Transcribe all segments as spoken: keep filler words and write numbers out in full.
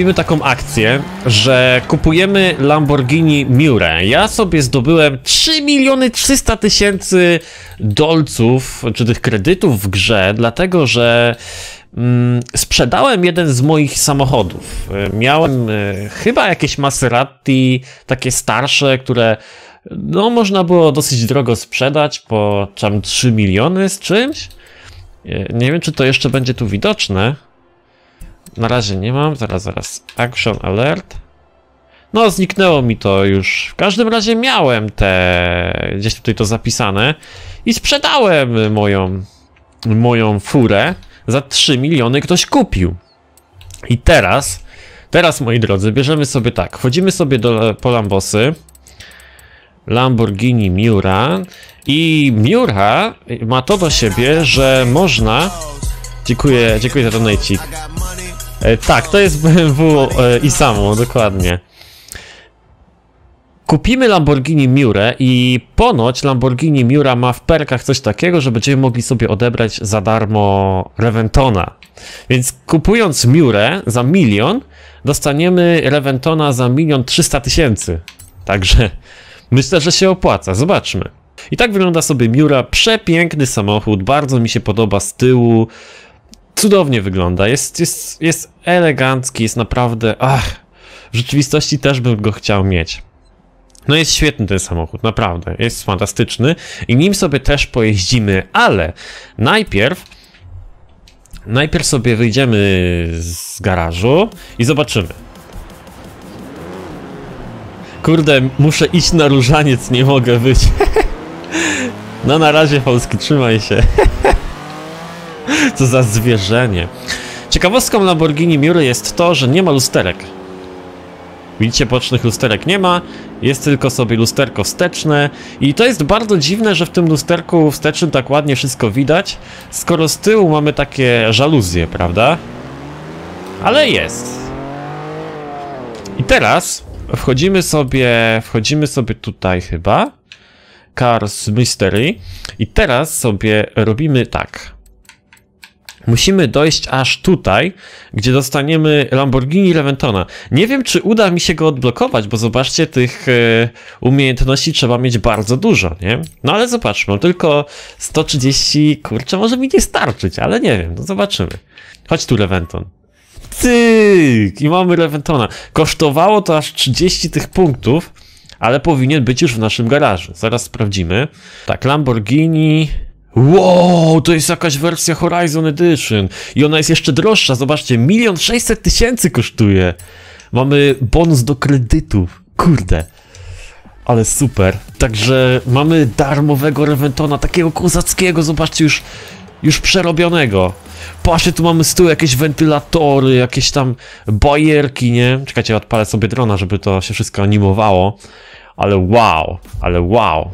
Robimy taką akcję, że kupujemy Lamborghini Miurę. Ja sobie zdobyłem trzy miliony trzysta tysięcy dolców, czy tych kredytów w grze, dlatego że mm, sprzedałem jeden z moich samochodów. Miałem y, chyba jakieś Maserati, takie starsze, które no, można było dosyć drogo sprzedać, po tam trzy miliony z czymś. Nie wiem, czy to jeszcze będzie tu widoczne. Na razie nie mam, zaraz, zaraz, action alert. No, zniknęło mi to już. W każdym razie miałem te, gdzieś tutaj to zapisane i sprzedałem moją, moją furę za trzy miliony, ktoś kupił. I teraz, teraz moi drodzy, bierzemy sobie tak, wchodzimy sobie do po Lambosy, Lamborghini Miura i Miura ma to do siebie, że można, dziękuję, dziękuję za donajcik. Tak, to jest B M W i samo, dokładnie. Kupimy Lamborghini Miurę i ponoć Lamborghini Miura ma w perkach coś takiego, że będziemy mogli sobie odebrać za darmo Reventona. Więc kupując Miurę za milion, dostaniemy Reventona za milion trzysta tysięcy. Także myślę, że się opłaca, zobaczmy. I tak wygląda sobie Miura, przepiękny samochód, bardzo mi się podoba z tyłu. Cudownie wygląda, jest, jest, jest elegancki, jest naprawdę, ach, w rzeczywistości też bym go chciał mieć. No jest świetny ten samochód, naprawdę, jest fantastyczny i nim sobie też pojeździmy, ale najpierw, najpierw sobie wyjdziemy z garażu i zobaczymy. Kurde, muszę iść na różaniec, nie mogę być. No na razie Polski, trzymaj się. Co za zwierzenie. Ciekawostką Lamborghini Miury jest to, że nie ma lusterek. Widzicie, bocznych lusterek nie ma, jest tylko sobie lusterko wsteczne i to jest bardzo dziwne, że w tym lusterku wstecznym tak ładnie wszystko widać, skoro z tyłu mamy takie żaluzje, prawda? Ale jest. I teraz wchodzimy sobie, wchodzimy sobie tutaj chyba, Cars Mystery i teraz sobie robimy tak. Musimy dojść aż tutaj, gdzie dostaniemy Lamborghini Reventona. Nie wiem, czy uda mi się go odblokować, bo zobaczcie, tych y, umiejętności trzeba mieć bardzo dużo, nie? No ale zobaczmy, tylko sto trzydzieści, kurczę, może mi nie starczyć, ale nie wiem, no zobaczymy. Chodź tu, Reventon. Tyk! I mamy Reventona. Kosztowało to aż trzydzieści tych punktów, ale powinien być już w naszym garażu. Zaraz sprawdzimy. Tak, Lamborghini... Wow, to jest jakaś wersja Horizon Edition i ona jest jeszcze droższa, zobaczcie, milion sześćset tysięcy kosztuje. Mamy bonus do kredytów, kurde, ale super. Także mamy darmowego Reventona, takiego kozackiego, zobaczcie, już, już przerobionego. Patrzcie, tu mamy z tyłu jakieś wentylatory, jakieś tam bajerki, nie? Czekajcie, odpalę sobie drona, żeby to się wszystko animowało, ale wow, ale wow.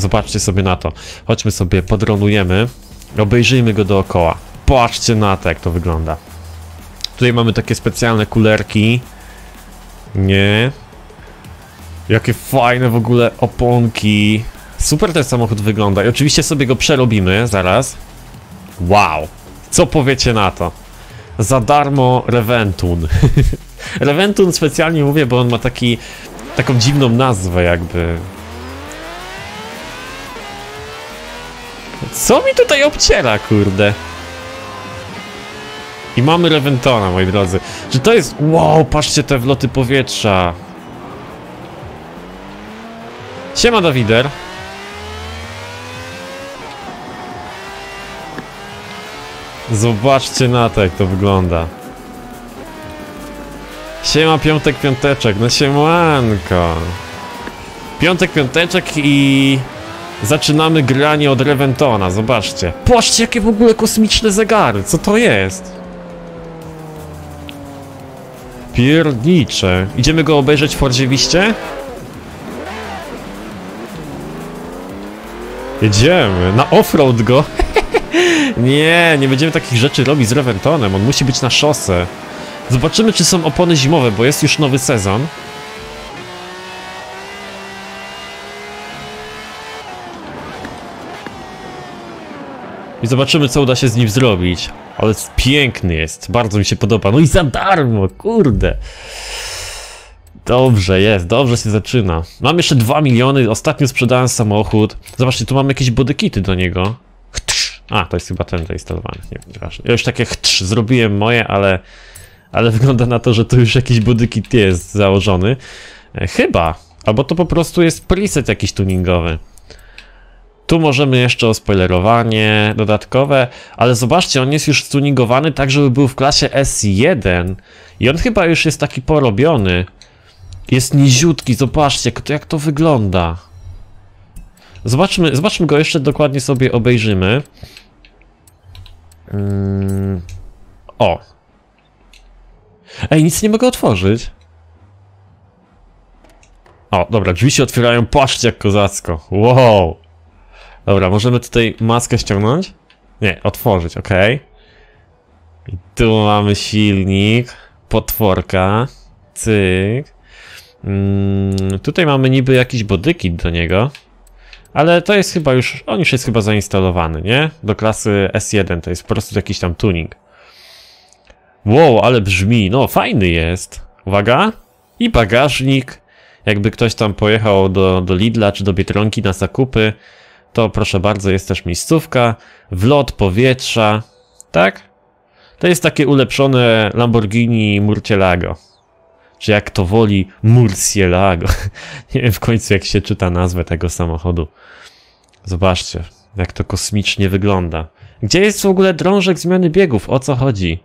Zobaczcie sobie na to. Chodźmy sobie, podronujemy. Obejrzyjmy go dookoła. Patrzcie na to, jak to wygląda. Tutaj mamy takie specjalne kulerki. Nie. Jakie fajne w ogóle oponki. Super ten samochód wygląda. I oczywiście sobie go przerobimy zaraz. Wow. Co powiecie na to? Za darmo Reventun. Reventun specjalnie mówię, bo on ma taki, taką dziwną nazwę jakby. Co mi tutaj obciera, kurde? I mamy Reventona, moi drodzy. Czy to jest... Wow, patrzcie te wloty powietrza. Siema, Dawider. Zobaczcie na to, jak to wygląda. Siema, Piątek Piąteczek. No siemanko. Piątek Piąteczek i... Zaczynamy granie od Reventona, zobaczcie. Patrzcie, jakie w ogóle kosmiczne zegary, co to jest? Piernicze. Idziemy go obejrzeć w Fordziewiście? Jedziemy, na offroad go. Nie, nie będziemy takich rzeczy robić z Reventonem, on musi być na szosę. Zobaczymy, czy są opony zimowe, bo jest już nowy sezon. I zobaczymy, co uda się z nim zrobić. Ale piękny jest, bardzo mi się podoba. No i za darmo, kurde. Dobrze jest, dobrze się zaczyna. Mam jeszcze dwa miliony, ostatnio sprzedałem samochód. Zobaczcie, tu mam jakieś bodykity do niego. A, to jest chyba ten zainstalowany, nie wiem, nieważne. Ja już takie chrz zrobiłem moje, ale... Ale wygląda na to, że tu już jakiś bodykit jest założony. Chyba, albo to po prostu jest preset jakiś tuningowy. Tu możemy jeszcze o spoilerowanie dodatkowe, ale zobaczcie, on jest już stuningowany tak, żeby był w klasie S jeden. I on chyba już jest taki porobiony. Jest niziutki, zobaczcie, jak to, jak to wygląda. Zobaczmy, zobaczmy go jeszcze, dokładnie sobie obejrzymy. Mm, o. Ej, nic nie mogę otworzyć. O, dobra, drzwi się otwierają, patrzcie jak kozacko. Wow. Dobra, możemy tutaj maskę ściągnąć? Nie, otworzyć, ok. I tu mamy silnik, potworka, cyk. Mm, tutaj mamy niby jakiś bodykit do niego. Ale to jest chyba już, on już jest chyba zainstalowany, nie? Do klasy S jeden, to jest po prostu jakiś tam tuning. Wow, ale brzmi, no fajny jest. Uwaga. I bagażnik. Jakby ktoś tam pojechał do, do Lidla czy do Biedronki na zakupy, to proszę bardzo, jest też miejscówka. Wlot powietrza, tak? To jest takie ulepszone Lamborghini Murcielago. Czy jak to woli, Murcielago. Nie wiem w końcu jak się czyta nazwę tego samochodu. Zobaczcie, jak to kosmicznie wygląda. Gdzie jest w ogóle drążek zmiany biegów? O co chodzi?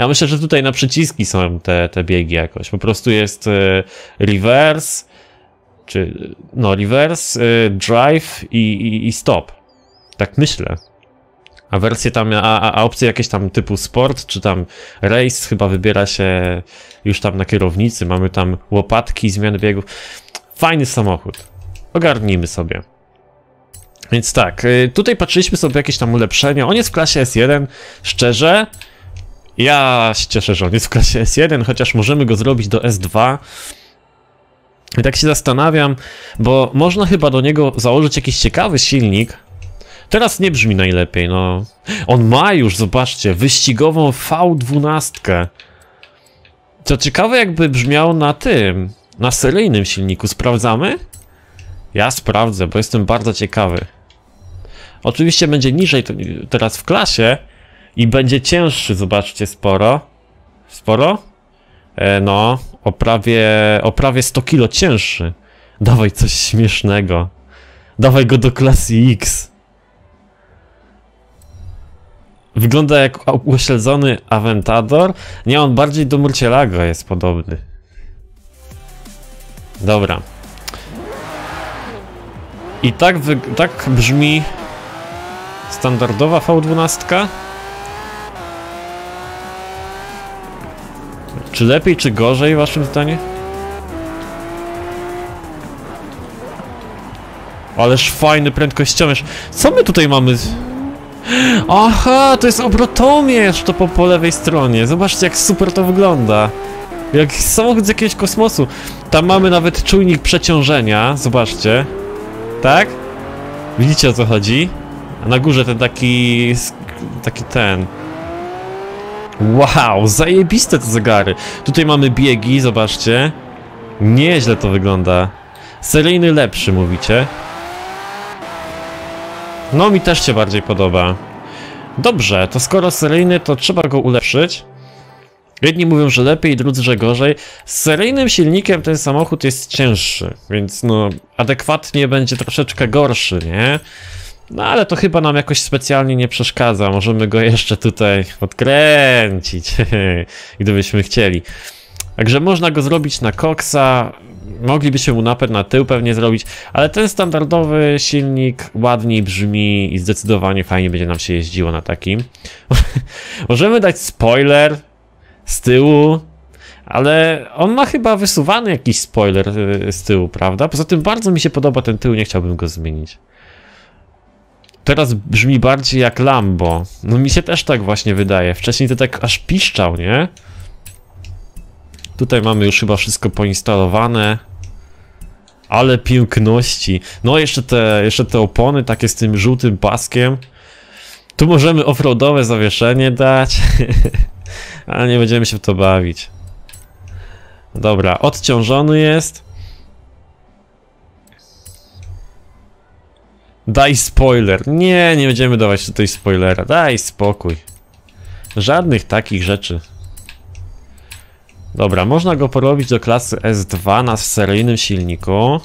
Ja myślę, że tutaj na przyciski są te, te biegi jakoś. Po prostu jest y, reverse, czy no reverse, y, drive i, i, i stop. Tak myślę. A wersje tam, a, a, a opcje jakieś tam typu sport, czy tam race chyba wybiera się już tam na kierownicy. Mamy tam łopatki, zmiany biegów. Fajny samochód. Ogarnijmy sobie. Więc tak, y, tutaj patrzyliśmy sobie jakieś tam ulepszenia. On jest w klasie S jeden, szczerze. Ja się cieszę, że on jest w klasie S jeden, chociaż możemy go zrobić do S dwa. I tak się zastanawiam, bo można chyba do niego założyć jakiś ciekawy silnik. Teraz nie brzmi najlepiej, no. On ma już, zobaczcie, wyścigową V dwanaście. Co ciekawe, jakby brzmiał na tym, na seryjnym silniku. Sprawdzamy? Ja sprawdzę, bo jestem bardzo ciekawy. Oczywiście będzie niżej teraz w klasie. I będzie cięższy, zobaczcie, sporo. Sporo? E, no, o prawie, o prawie sto kilo cięższy. Dawaj coś śmiesznego. Dawaj go do klasy X. Wygląda jak upośledzony Aventador. Nie, on bardziej do Murcielago jest podobny. Dobra. I tak, tak brzmi standardowa V dwanaście. Czy lepiej, czy gorzej, waszym zdaniem? Ależ fajny prędkościomierz. Co my tutaj mamy? Aha, to jest obrotomierz, to po, po lewej stronie. Zobaczcie, jak super to wygląda. Jak samochód z jakiegoś kosmosu. Tam mamy nawet czujnik przeciążenia, zobaczcie. Tak? Widzicie, o co chodzi? A na górze ten taki... taki ten... Wow, zajebiste te zegary. Tutaj mamy biegi, zobaczcie. Nieźle to wygląda. Seryjny lepszy, mówicie. No, mi też się bardziej podoba. Dobrze, to skoro seryjny, to trzeba go ulepszyć. Jedni mówią, że lepiej, drudzy, że gorzej. Z seryjnym silnikiem ten samochód jest cięższy, więc no adekwatnie będzie troszeczkę gorszy, nie? No ale to chyba nam jakoś specjalnie nie przeszkadza, możemy go jeszcze tutaj podkręcić, gdybyśmy chcieli. Także można go zrobić na koksa, moglibyśmy mu napęd na tył pewnie zrobić, ale ten standardowy silnik ładniej brzmi i zdecydowanie fajnie będzie nam się jeździło na takim. Możemy dać spoiler z tyłu. Ale on ma chyba wysuwany jakiś spoiler z tyłu, prawda? Poza tym bardzo mi się podoba ten tył, nie chciałbym go zmienić. Teraz brzmi bardziej jak Lambo. No mi się też tak właśnie wydaje. Wcześniej to tak aż piszczał, nie? Tutaj mamy już chyba wszystko poinstalowane. Ale piękności. No jeszcze te, jeszcze te opony takie z tym żółtym paskiem. Tu możemy offroadowe zawieszenie dać, ale nie będziemy się w to bawić. Dobra, odciążony jest. Daj spoiler. Nie, nie będziemy dawać tutaj spoilera. Daj spokój. Żadnych takich rzeczy. Dobra, można go porobić do klasy S dwa na seryjnym silniku.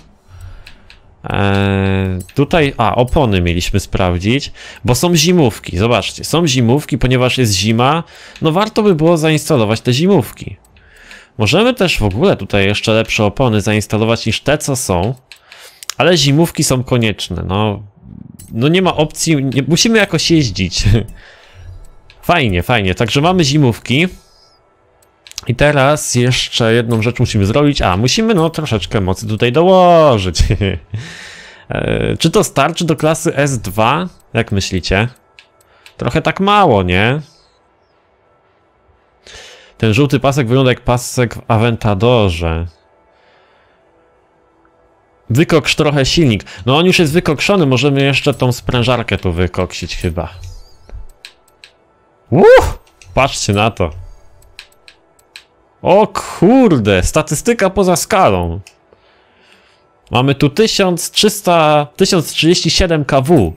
Eee, tutaj, a opony mieliśmy sprawdzić, bo są zimówki, zobaczcie, są zimówki, ponieważ jest zima, no warto by było zainstalować te zimówki. Możemy też w ogóle tutaj jeszcze lepsze opony zainstalować niż te, co są, ale zimówki są konieczne, no, no nie ma opcji, nie, musimy jakoś jeździć. Fajnie, fajnie, także mamy zimówki. I teraz jeszcze jedną rzecz musimy zrobić, a musimy no troszeczkę mocy tutaj dołożyć. Czy to starczy do klasy S dwa? Jak myślicie? Trochę tak mało, nie? Ten żółty pasek wygląda jak pasek w Aventadorze. Wykoksz trochę silnik. No on już jest wykokszony, możemy jeszcze tą sprężarkę tu wykoksić chyba. Uff, patrzcie na to. O kurde, statystyka poza skalą. Mamy tu tysiąc trzysta, tysiąc trzydzieści siedem kW.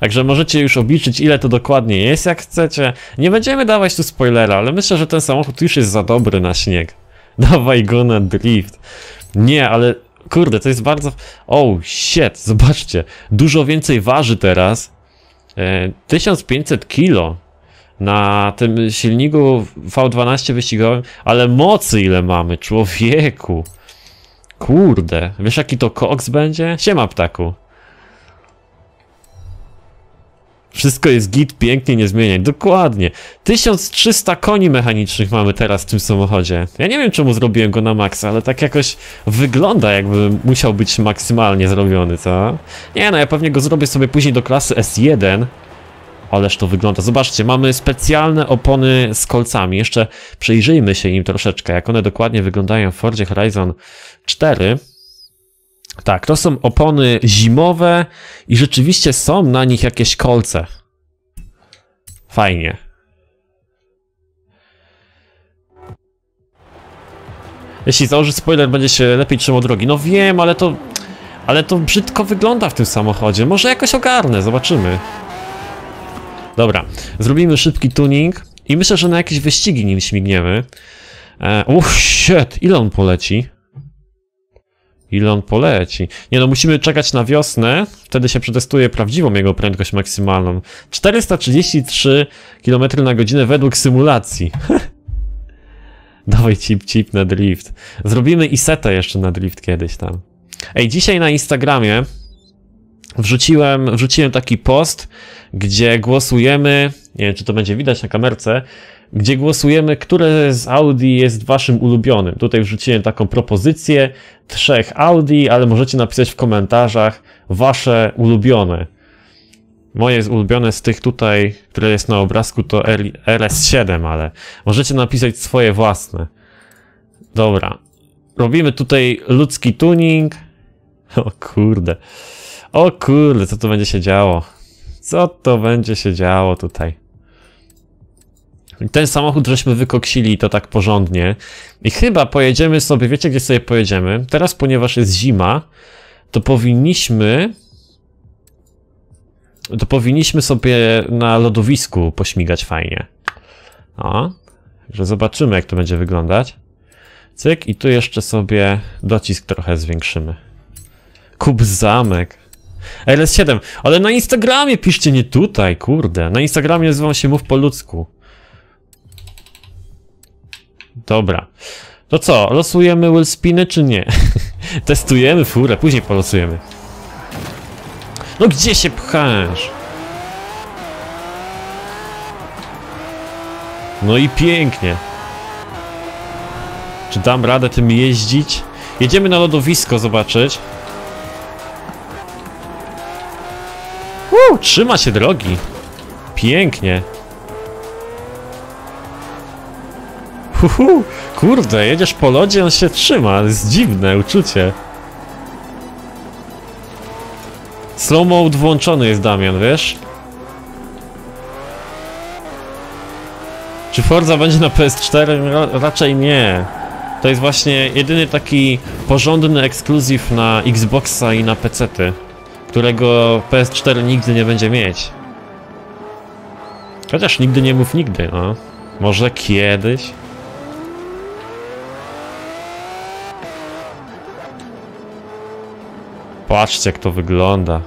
Także możecie już obliczyć, ile to dokładnie jest, jak chcecie. Nie będziemy dawać tu spoilera, ale myślę, że ten samochód już jest za dobry na śnieg. Dawaj go na drift. Nie, ale kurde, to jest bardzo... Oh shit, zobaczcie. Dużo więcej waży teraz. E, tysiąc pięćset kilo. Na tym silniku V dwanaście wyścigowym, ale mocy ile mamy, człowieku. Kurde, wiesz jaki to koks będzie? Siema ptaku. Wszystko jest git, pięknie, nie zmieniaj. Dokładnie. tysiąc trzysta koni mechanicznych mamy teraz w tym samochodzie. Ja nie wiem czemu zrobiłem go na maksa, ale tak jakoś wygląda, jakby musiał być maksymalnie zrobiony, co? Nie no, ja pewnie go zrobię sobie później do klasy S jeden. Ależ to wygląda. Zobaczcie, mamy specjalne opony z kolcami. Jeszcze przyjrzyjmy się im troszeczkę, jak one dokładnie wyglądają w Forzie Horizon cztery. Tak, to są opony zimowe i rzeczywiście są na nich jakieś kolce. Fajnie. Jeśli założysz spoiler, będzie się lepiej trzymał drogi. No wiem, ale to... Ale to brzydko wygląda w tym samochodzie. Może jakoś ogarnę, zobaczymy. Dobra, zrobimy szybki tuning i myślę, że na jakieś wyścigi nim śmigniemy. E, uff, shit, ile on poleci? Ile on poleci? Nie no, musimy czekać na wiosnę, wtedy się przetestuje prawdziwą jego prędkość maksymalną. czterysta trzydzieści trzy kilometry na godzinę według symulacji. Dawaj cip cip na drift. Zrobimy i setę jeszcze na drift kiedyś tam. Ej, dzisiaj na Instagramie Wrzuciłem, wrzuciłem taki post, gdzie głosujemy, nie wiem czy to będzie widać na kamerce, gdzie głosujemy, które z Audi jest waszym ulubionym. Tutaj wrzuciłem taką propozycję trzech Audi, ale możecie napisać w komentarzach wasze ulubione. Moje ulubione z tych tutaj, które jest na obrazku, to R S siedem, ale możecie napisać swoje własne. Dobra, robimy tutaj ludzki tuning. O kurde. O kurde, co to będzie się działo? Co to będzie się działo tutaj? Ten samochód żeśmy wykoksili to tak porządnie. I chyba pojedziemy sobie, wiecie gdzie sobie pojedziemy? Teraz, ponieważ jest zima, to powinniśmy... To powinniśmy sobie na lodowisku pośmigać fajnie. O, że zobaczymy jak to będzie wyglądać. Cyk, i tu jeszcze sobie docisk trochę zwiększymy. Kup zamek. R S siedem, ale na Instagramie piszcie, nie tutaj, kurde. Na Instagramie nazywam się Mów po ludzku. Dobra. To co, losujemy wheelspiny czy nie? Testujemy furę, później polosujemy. No gdzie się pchasz? No i pięknie. Czy dam radę tym jeździć? Jedziemy na lodowisko zobaczyć. Uuu, trzyma się drogi. Pięknie. Uhu, kurde, jedziesz po lodzie, on się trzyma. To jest dziwne uczucie. Slow mode włączony jest, Damian, wiesz? Czy Forza będzie na P S cztery? Ra- raczej nie. To jest właśnie jedyny taki porządny ekskluzyw na Xboxa i na pecety, którego P S cztery nigdy nie będzie mieć. Chociaż nigdy nie mów nigdy, no. Może kiedyś? Patrzcie, jak to wygląda.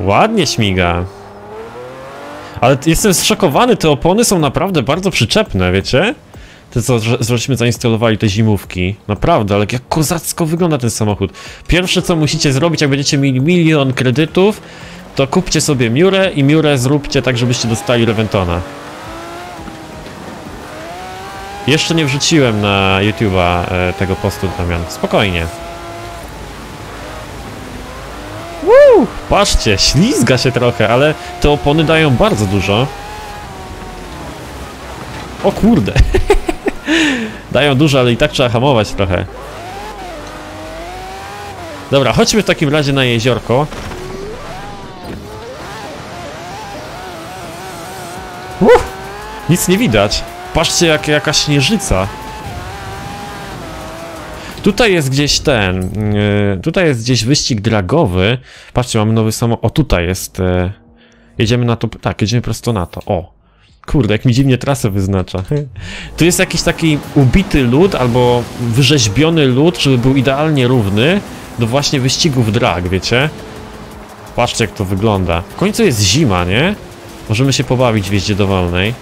Ładnie śmiga. Ale jestem zszokowany, te opony są naprawdę bardzo przyczepne, wiecie? Te co, żeśmy zainstalowali te zimówki. Naprawdę, ale jak kozacko wygląda ten samochód. Pierwsze co musicie zrobić, jak będziecie mieli milion kredytów, to kupcie sobie Miurę i Miurę zróbcie tak, żebyście dostali Reventona. Jeszcze nie wrzuciłem na YouTube'a e, tego postu, Damian. Spokojnie. Woo! Patrzcie, ślizga się trochę, ale te opony dają bardzo dużo. O kurde. Dają dużo, ale i tak trzeba hamować trochę. Dobra, chodźmy w takim razie na jeziorko. Uff, nic nie widać. Patrzcie, jak, jaka śnieżyca. Tutaj jest gdzieś ten... Yy, tutaj jest gdzieś wyścig dragowy. Patrzcie, mamy nowy samochód. O, tutaj jest... Yy, jedziemy na to... Tak, jedziemy prosto na to. O. Kurde, jak mi dziwnie trasę wyznacza. Tu jest jakiś taki ubity lód, albo wyrzeźbiony lód, żeby był idealnie równy do właśnie wyścigów drag, wiecie? Patrzcie, jak to wygląda. W końcu jest zima, nie? Możemy się pobawić w jeździe dowolnej.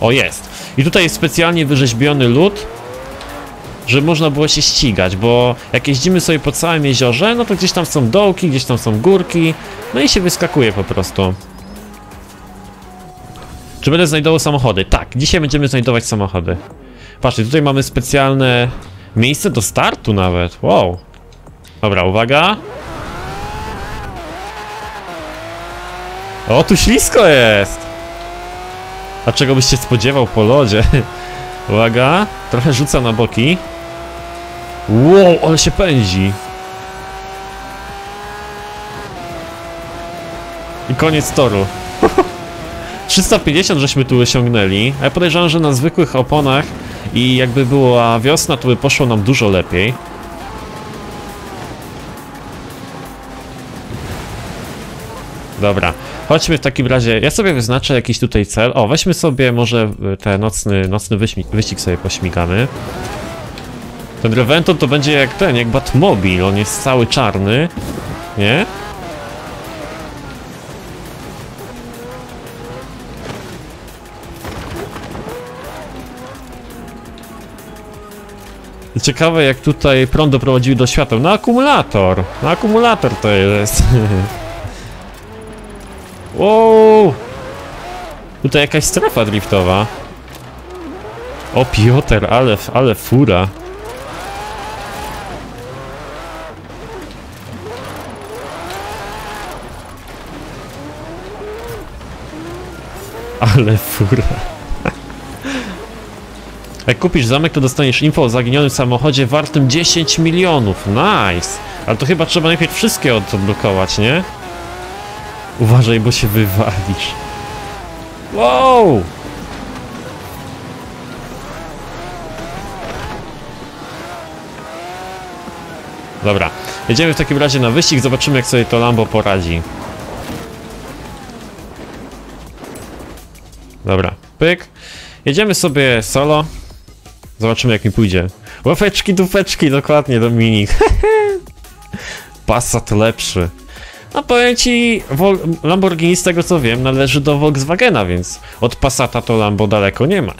O, jest. I tutaj jest specjalnie wyrzeźbiony lód, żeby można było się ścigać, bo jak jeździmy sobie po całym jeziorze, no to gdzieś tam są dołki, gdzieś tam są górki, no i się wyskakuje po prostu. Czy będę znajdował samochody? Tak, dzisiaj będziemy znajdować samochody. Patrzcie, tutaj mamy specjalne miejsce do startu nawet. Wow. Dobra, uwaga. O, tu ślisko jest. A czego byś się spodziewał po lodzie? Uwaga, trochę rzuca na boki. Wow, ale się pędzi. I koniec toru. trzysta pięćdziesiąt żeśmy tu osiągnęli, a ja podejrzewam, że na zwykłych oponach i jakby była wiosna, to by poszło nam dużo lepiej. Dobra, chodźmy w takim razie, ja sobie wyznaczę jakiś tutaj cel. O, weźmy sobie może ten nocny, nocny wyścig sobie pośmigamy. Ten Reventon to będzie jak ten, jak Batmobil, on jest cały czarny, nie? Ciekawe, jak tutaj prąd doprowadził do świateł. Na akumulator! Na akumulator to jest. Wow! Tutaj jakaś strefa driftowa. O, Piotr, ale, ale fura. Ale fura. Jak kupisz zamek, to dostaniesz info o zaginionym samochodzie wartym dziesięć milionów. Nice! Ale to chyba trzeba najpierw wszystkie odblokować, nie? Uważaj, bo się wywalisz. Wow! Dobra, jedziemy w takim razie na wyścig, zobaczymy, jak sobie to Lambo poradzi. Dobra, pyk. Jedziemy sobie solo. Zobaczymy, jak mi pójdzie. Łapeczki, dupeczki, dokładnie, Dominik. Passat lepszy. No powiem ci, Lamborghini, z tego co wiem, należy do Volkswagena, więc od Passata to Lambo daleko nie ma.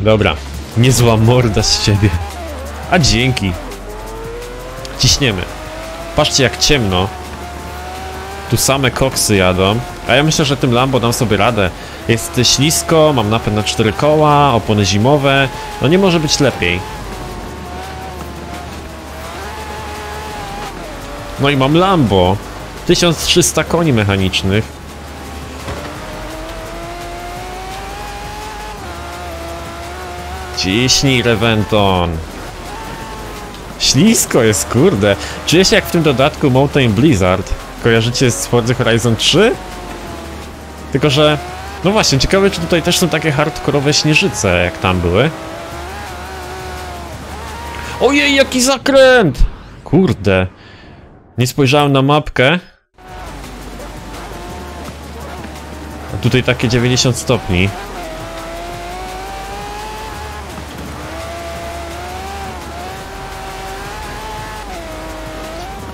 Dobra, niezła morda z ciebie. A dzięki. Ciśniemy. Patrzcie, jak ciemno. Tu same koksy jadą, a ja myślę, że tym Lambo dam sobie radę. Jest ślisko, mam napęd na cztery koła, opony zimowe, no nie może być lepiej. No i mam Lambo, tysiąc trzysta koni mechanicznych. Ciśnij, Reventon. Ślisko jest, kurde. Czuję się jak w tym dodatku Mountain Blizzard. Kojarzycie z Forza Horizon trzy? Tylko że... No właśnie, ciekawe, czy tutaj też są takie hardkorowe śnieżyce, jak tam były. Ojej, jaki zakręt! Kurde. Nie spojrzałem na mapkę. A tutaj takie dziewięćdziesiąt stopni.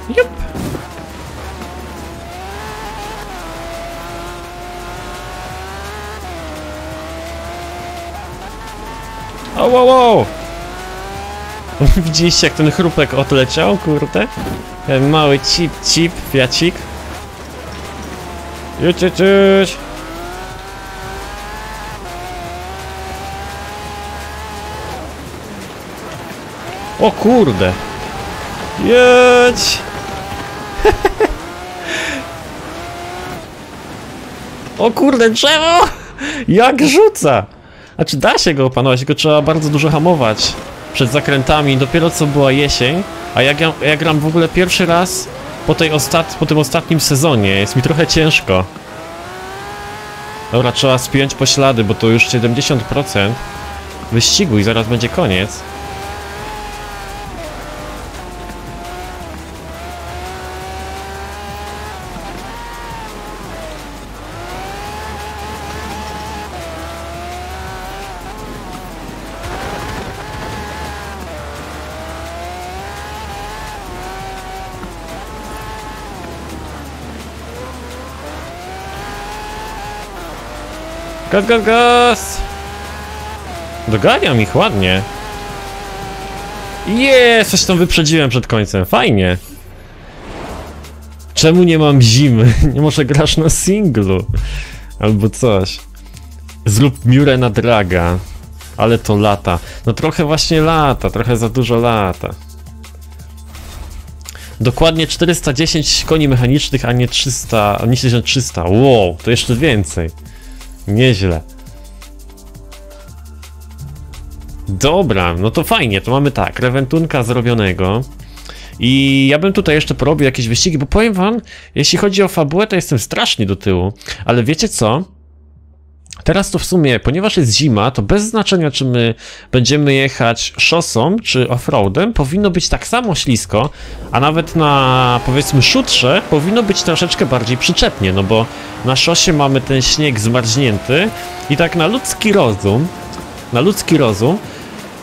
Jup. O, wow, wow. Widzieliście, jak ten chrupek odleciał, kurde? Ten mały cip, cip, fiacik. Juć, juć, juć. O kurde! Jedź! O kurde, drzewo! Jak rzuca! Znaczy, da się go opanować, tylko trzeba bardzo dużo hamować przed zakrętami. Dopiero co była jesień, a ja, ja gram w ogóle pierwszy raz po, tej ostat po tym ostatnim sezonie. Jest mi trochę ciężko. Dobra, trzeba spiąć poślady, bo to już siedemdziesiąt procent wyścigu i zaraz będzie koniec. Gaz, gaz, gaz! Doganiam ich ładnie. Jeee, coś tam wyprzedziłem przed końcem, fajnie. Czemu nie mam zimy? Nie może grasz na singlu. Albo coś. Zrób Miurę na draga. Ale to lata. No trochę właśnie lata, trochę za dużo lata. Dokładnie czterysta dziesięć koni mechanicznych, a nie trzysta, a nie tysiąc trzysta. Wow, to jeszcze więcej. Nieźle. Dobra, no to fajnie, to mamy tak, Reventunka zrobionego. I ja bym tutaj jeszcze porobił jakieś wyścigi, bo powiem wam, jeśli chodzi o fabułę, to jestem strasznie do tyłu. Ale wiecie co? Teraz to w sumie, ponieważ jest zima, to bez znaczenia, czy my będziemy jechać szosą, czy offroadem, powinno być tak samo ślisko, a nawet na, powiedzmy, szutrze powinno być troszeczkę bardziej przyczepnie, no bo na szosie mamy ten śnieg zmarznięty i tak na ludzki rozum, na ludzki rozum,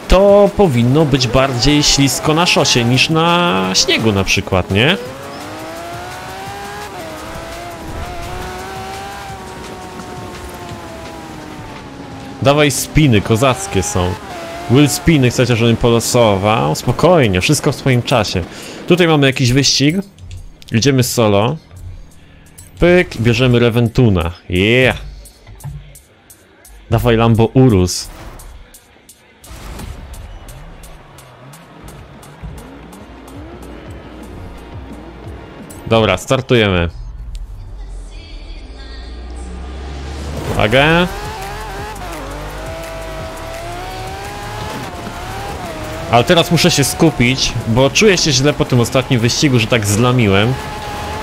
to powinno być bardziej ślisko na szosie niż na śniegu na przykład, nie? Dawaj spiny, kozackie są. Will spiny, chcecie, żebym polosował? Spokojnie, wszystko w swoim czasie. Tutaj mamy jakiś wyścig. Idziemy solo. Pyk, bierzemy Reventuna. Yeah! Dawaj Lambo Urus. Dobra, startujemy. Uwaga. Ale teraz muszę się skupić, bo czuję się źle po tym ostatnim wyścigu, że tak zlamiłem.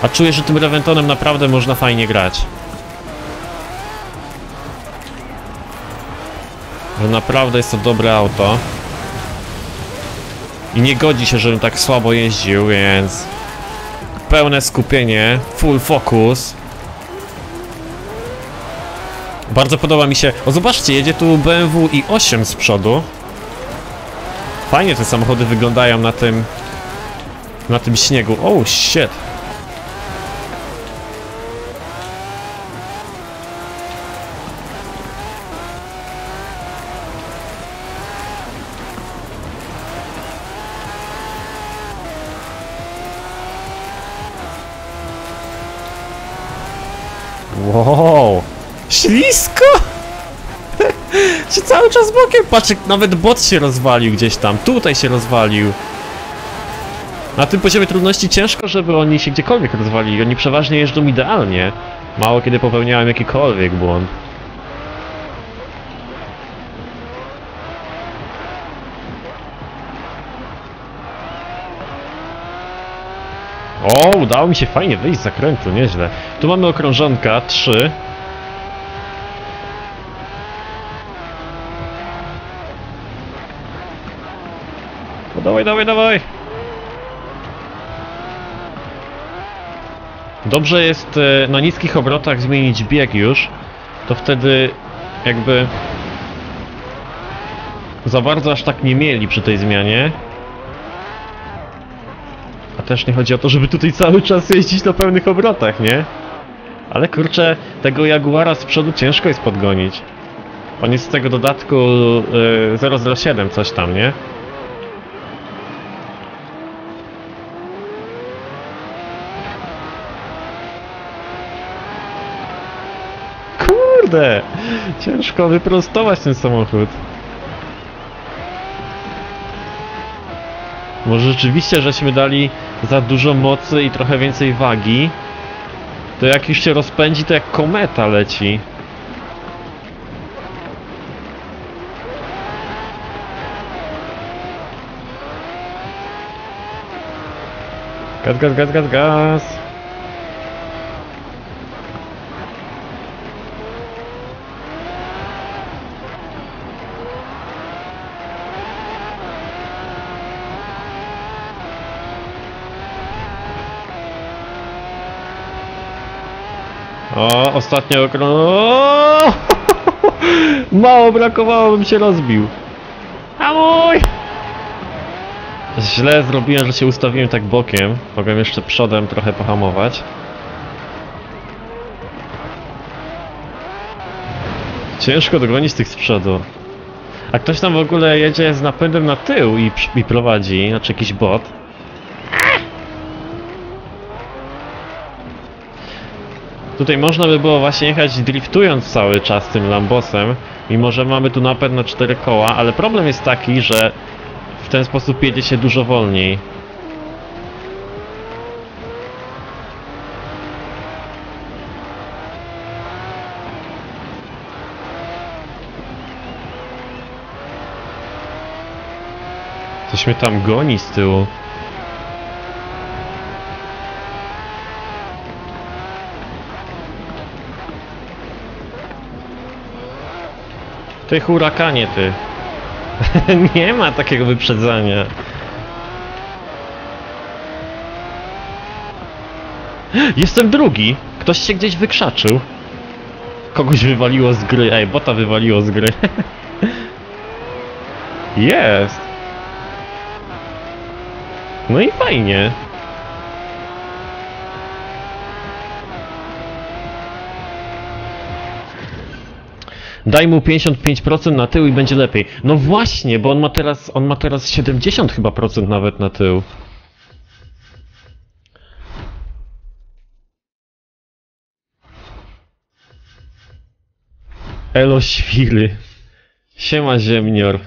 A czuję, że tym Reventonem naprawdę można fajnie grać. Że naprawdę jest to dobre auto. I nie godzi się, żebym tak słabo jeździł, więc... Pełne skupienie, full focus. Bardzo podoba mi się... O, zobaczcie, jedzie tu B M W i osiem z przodu. Fajnie te samochody wyglądają na tym... na tym śniegu. Oh shit! Wow! Ślisko! Czy cały czas bokiem patrzę, nawet bot się rozwalił gdzieś tam, tutaj się rozwalił. Na tym poziomie trudności ciężko, żeby oni się gdziekolwiek rozwalili, oni przeważnie jeżdżą idealnie. Mało kiedy popełniałem jakikolwiek błąd. O, udało mi się fajnie wyjść z zakrętu, nieźle. Tu mamy okrążonka, trzy. No dawaj, dawaj, dawaj! Dobrze jest na niskich obrotach zmienić bieg już. To wtedy jakby za bardzo aż tak nie mieli przy tej zmianie. A też nie chodzi o to, żeby tutaj cały czas jeździć na pełnych obrotach, nie? Ale kurczę, tego Jaguara z przodu ciężko jest podgonić. On jest z tego dodatku yy, zero zero siedem coś tam, nie? Kurde! Ciężko wyprostować ten samochód. Może rzeczywiście, żeśmy dali za dużo mocy i trochę więcej wagi. To jak już się rozpędzi, to jak kometa leci. Gaz, gaz, gaz, gaz, gaz. O, ostatnie okrążenie. Mało brakowało, bym się rozbił. A mój! Źle zrobiłem, że się ustawiłem tak bokiem. Mogłem jeszcze przodem trochę pohamować. Ciężko dogonić tych z przodu. A ktoś tam w ogóle jedzie z napędem na tył i, i prowadzi, znaczy jakiś bot. Tutaj można by było właśnie jechać driftując cały czas tym Lambosem, mimo że mamy tu napęd na cztery koła, ale problem jest taki, że w ten sposób jedzie się dużo wolniej. Coś mnie tam goni z tyłu. Ty Huracanie, ty. Nie ma takiego wyprzedzania. Jestem drugi. Ktoś się gdzieś wykrzaczył. Kogoś wywaliło z gry. Ej, bota wywaliło z gry. Jest. No i fajnie. Daj mu pięćdziesiąt pięć procent na tył i będzie lepiej. No właśnie, bo on ma teraz, on ma teraz siedemdziesiąt chyba procent nawet na tył. Elo świry. Siema ziemnior.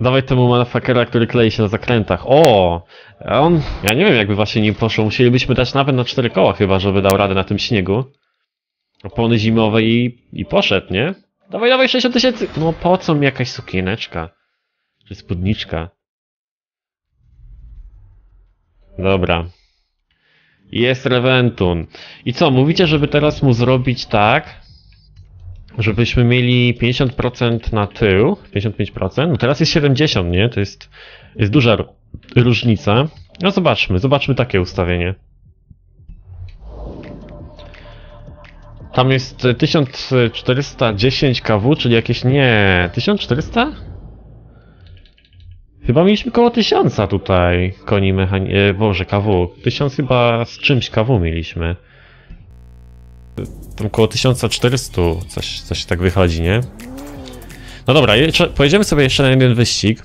Dawaj temu manufakera, który klei się na zakrętach. O! A on... Ja nie wiem, jakby właśnie nim poszło. Musielibyśmy dać napęd na cztery koła chyba, żeby dał radę na tym śniegu. Opony zimowe i... i poszedł, nie? Dawaj, dawaj, sześćdziesiąt tysięcy! No po co mi jakaś sukieneczka? Czy spódniczka? Dobra. Jest Reventon. I co, mówicie, żeby teraz mu zrobić tak... Żebyśmy mieli pięćdziesiąt procent na tył, pięćdziesiąt pięć procent, no teraz jest siedemdziesiąt procent, nie? To jest, jest duża różnica. No zobaczmy, zobaczmy takie ustawienie. Tam jest tysiąc czterysta dziesięć kW, czyli jakieś nie... tysiąc czterysta? Chyba mieliśmy koło tysiąc tutaj koni mechanicznych, boże kW, tysiąc chyba z czymś kW mieliśmy. Tam koło tysiąc czterysta, coś, coś tak wychodzi, nie? No dobra, jeszcze, pojedziemy sobie jeszcze na jeden wyścig.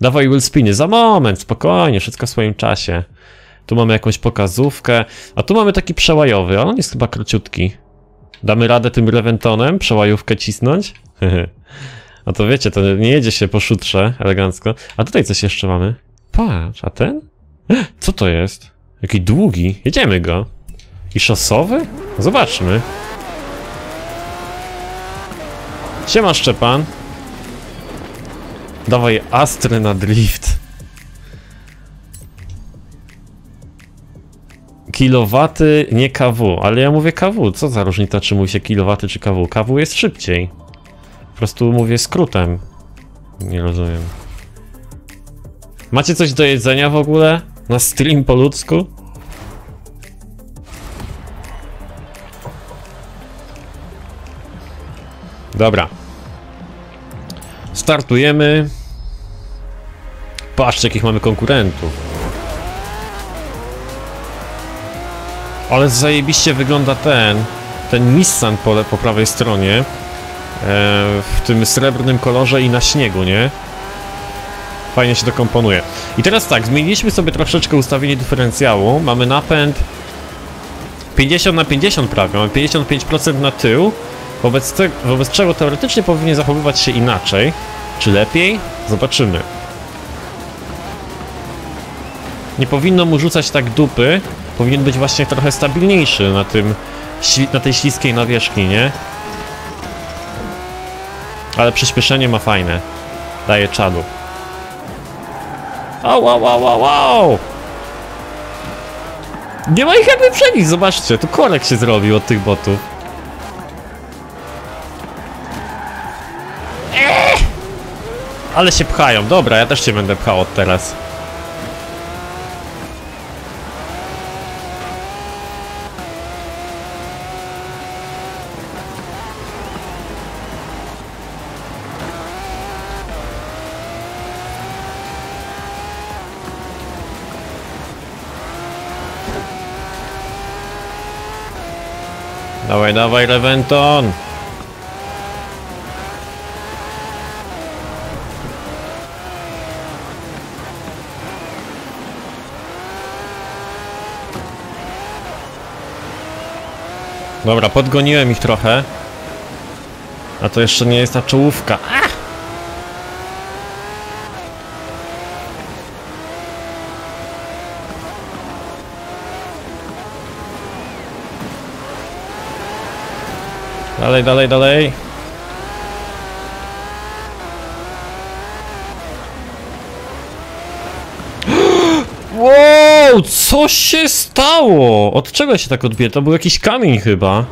Dawaj wheel spiny, za moment, spokojnie, wszystko w swoim czasie. Tu mamy jakąś pokazówkę, a tu mamy taki przełajowy, a on jest chyba króciutki. Damy radę tym Reventonem przełajówkę cisnąć? No to wiecie, to nie jedzie się po szutrze elegancko. A tutaj coś jeszcze mamy. Patrz, a ten? Co to jest? Jaki długi, jedziemy go. I szosowy? Zobaczmy. Siema Szczepan. Dawaj Astrę na drift. Kilowaty, nie K W, ale ja mówię K W, co za różnica, czy mówi się kilowaty czy K W? K W jest szybciej. Po prostu mówię skrótem. Nie rozumiem. Macie coś do jedzenia w ogóle? Na stream po ludzku? Dobra. Startujemy. Patrzcie, jakich mamy konkurentów. Ale zajebiście wygląda ten, ten Nissan po, po prawej stronie. E, w tym srebrnym kolorze i na śniegu, nie? Fajnie się to komponuje. I teraz tak, zmieniliśmy sobie troszeczkę ustawienie dyferencjału. Mamy napęd pięćdziesiąt na pięćdziesiąt prawie, mamy pięćdziesiąt pięć procent na tył. Wobec, te, wobec czego teoretycznie powinien zachowywać się inaczej. Czy lepiej? Zobaczymy. Nie powinno mu rzucać tak dupy. Powinien być właśnie trochę stabilniejszy na tym, na tej śliskiej nawierzchni, nie? Ale przyspieszenie ma fajne. Daje czadu. Au, wow, wow, wow, wow! Nie ma ich jak wyprzedzić, zobaczcie. Tu korek się zrobił od tych botów. Eee! Ale się pchają. Dobra, ja też się będę pchał od teraz. Dawaj, dawaj, Reventon! Dobra, podgoniłem ich trochę. A to jeszcze nie jest ta czołówka. Ach! Dalej, dalej, dalej. Wow, co się stało? Od czego się tak odbije? To był jakiś kamień chyba.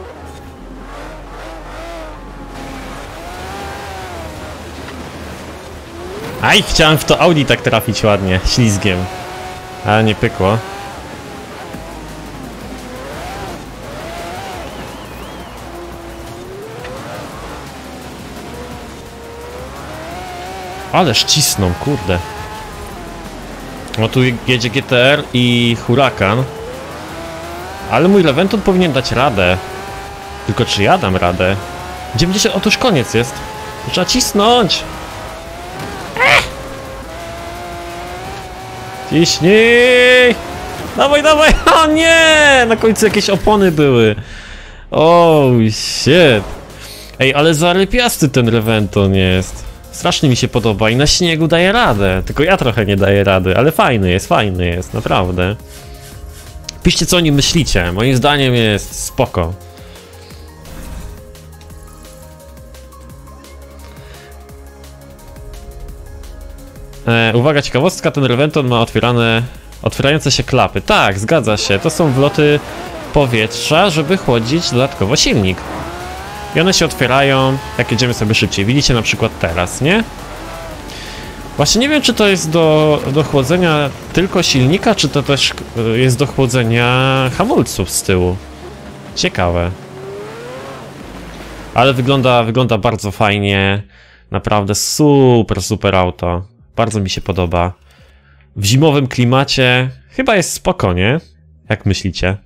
Aj, chciałem w to Audi tak trafić ładnie, ślizgiem. Ale nie pykło. Ależ cisną, kurde. No tu jedzie G T R i Huracán. Ale mój Reventon powinien dać radę. Tylko czy ja dam radę? dziewięćdziesiąt, otóż koniec jest. Trzeba cisnąć. Ech! Ciśnij! Dawaj, dawaj! O nie! Na końcu jakieś opony były. Oh shit. Ej, ale zarypiasty ten Reventon jest. Strasznie mi się podoba i na śniegu daje radę, tylko ja trochę nie daję rady, ale fajny jest, fajny jest, naprawdę. Piszcie, co o nim myślicie, moim zdaniem jest spoko. E, uwaga, ciekawostka, ten Reventon ma otwierane, otwierające się klapy. Tak, zgadza się, to są wloty powietrza, żeby chłodzić dodatkowo silnik. I one się otwierają, jak jedziemy sobie szybciej. Widzicie na przykład teraz, nie? Właśnie nie wiem, czy to jest do, do chłodzenia tylko silnika, czy to też jest do chłodzenia hamulców z tyłu. Ciekawe. Ale wygląda, wygląda bardzo fajnie. Naprawdę super, super auto. Bardzo mi się podoba. W zimowym klimacie chyba jest spoko, nie? Jak myślicie?